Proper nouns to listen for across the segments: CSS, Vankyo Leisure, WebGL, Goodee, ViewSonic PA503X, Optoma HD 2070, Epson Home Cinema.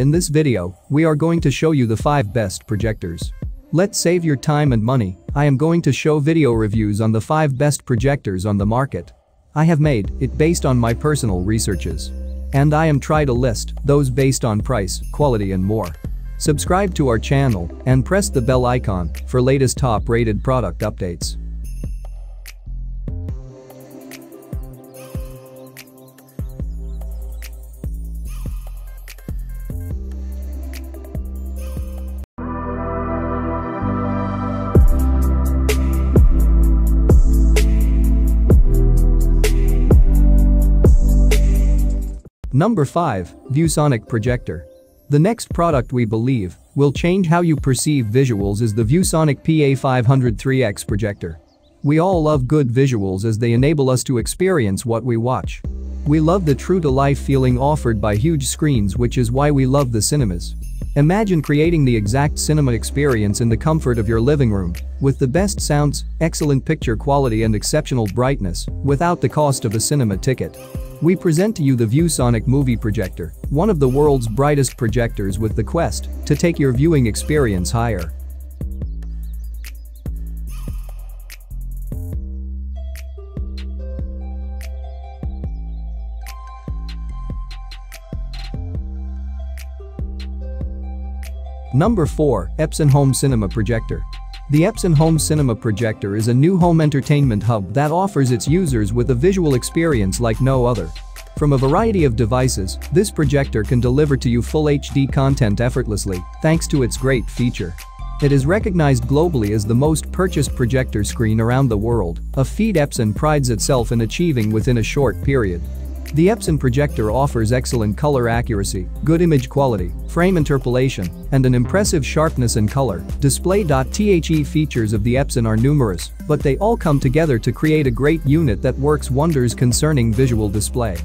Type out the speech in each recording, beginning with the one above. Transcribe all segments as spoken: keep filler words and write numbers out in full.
In this video, we are going to show you the five best projectors. Let's save your time and money. I am going to show video reviews on the five best projectors on the market. I have made it based on my personal researches. And I am try to list those based on price, quality and more. Subscribe to our channel and press the bell icon for latest top-rated product updates. Number five, ViewSonic Projector. The next product we believe will change how you perceive visuals is the ViewSonic P A five oh three X projector. We all love good visuals as they enable us to experience what we watch. We love the true-to-life feeling offered by huge screens, which is why we love the cinemas. Imagine creating the exact cinema experience in the comfort of your living room, with the best sounds, excellent picture quality and exceptional brightness, without the cost of a cinema ticket. We present to you the ViewSonic Movie Projector, one of the world's brightest projectors with the quest to take your viewing experience higher. Number four, Epson Home Cinema Projector. The Epson Home Cinema Projector is a new home entertainment hub that offers its users with a visual experience like no other. From a variety of devices, this projector can deliver to you full H D content effortlessly, thanks to its great feature. It is recognized globally as the most purchased projector screen around the world, a feat Epson prides itself in achieving within a short period. The Epson projector offers excellent color accuracy, good image quality, frame interpolation, and an impressive sharpness in color. Display.the features of the Epson are numerous, but they all come together to create a great unit that works wonders concerning visual display.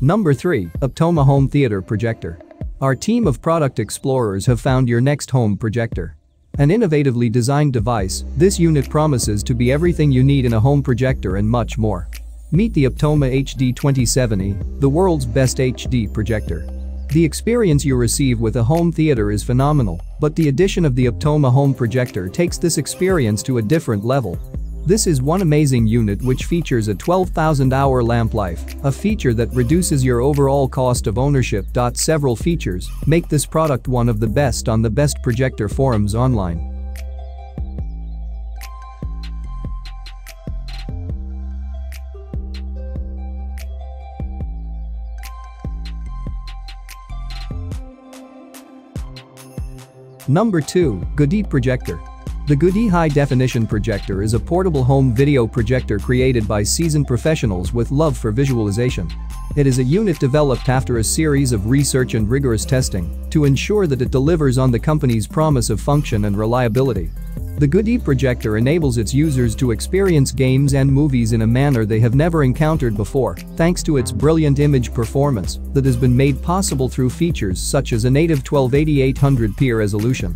Number three, Optoma Home Theater Projector. Our team of product explorers have found your next home projector. An innovatively designed device, this unit promises to be everything you need in a home projector and much more. Meet the Optoma H D twenty seventy, the world's best H D projector. The experience you receive with a home theater is phenomenal, but the addition of the Optoma home projector takes this experience to a different level. This is one amazing unit which features a twelve thousand hour lamp life, a feature that reduces your overall cost of ownership. Several features make this product one of the best on the best projector forums online. Number two, Goodee Projector. The Goodee High-Definition Projector is a portable home video projector created by seasoned professionals with love for visualization. It is a unit developed after a series of research and rigorous testing to ensure that it delivers on the company's promise of function and reliability. The Goodee projector enables its users to experience games and movies in a manner they have never encountered before, thanks to its brilliant image performance that has been made possible through features such as a native twelve eighty by eight hundred p resolution.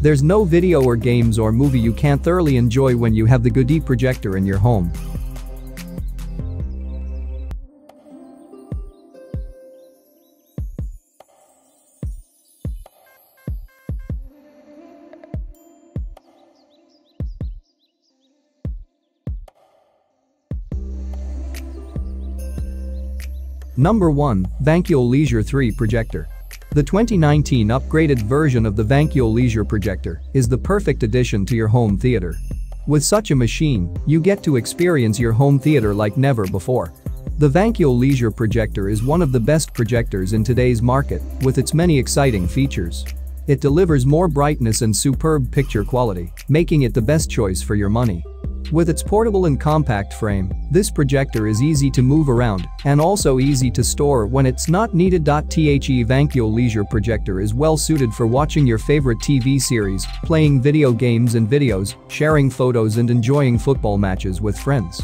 There's no video or games or movie you can't thoroughly enjoy when you have the Goodee projector in your home. Number one, Vankyo Leisure three Projector. The twenty nineteen upgraded version of the Vankyo Leisure projector is the perfect addition to your home theater. With such a machine, you get to experience your home theater like never before. The Vankyo Leisure projector is one of the best projectors in today's market, with its many exciting features. It delivers more brightness and superb picture quality, making it the best choice for your money. With its portable and compact frame, this projector is easy to move around and also easy to store when it's not needed. The Vankyo Leisure projector is well suited for watching your favorite T V series, playing video games and videos, sharing photos and enjoying football matches with friends.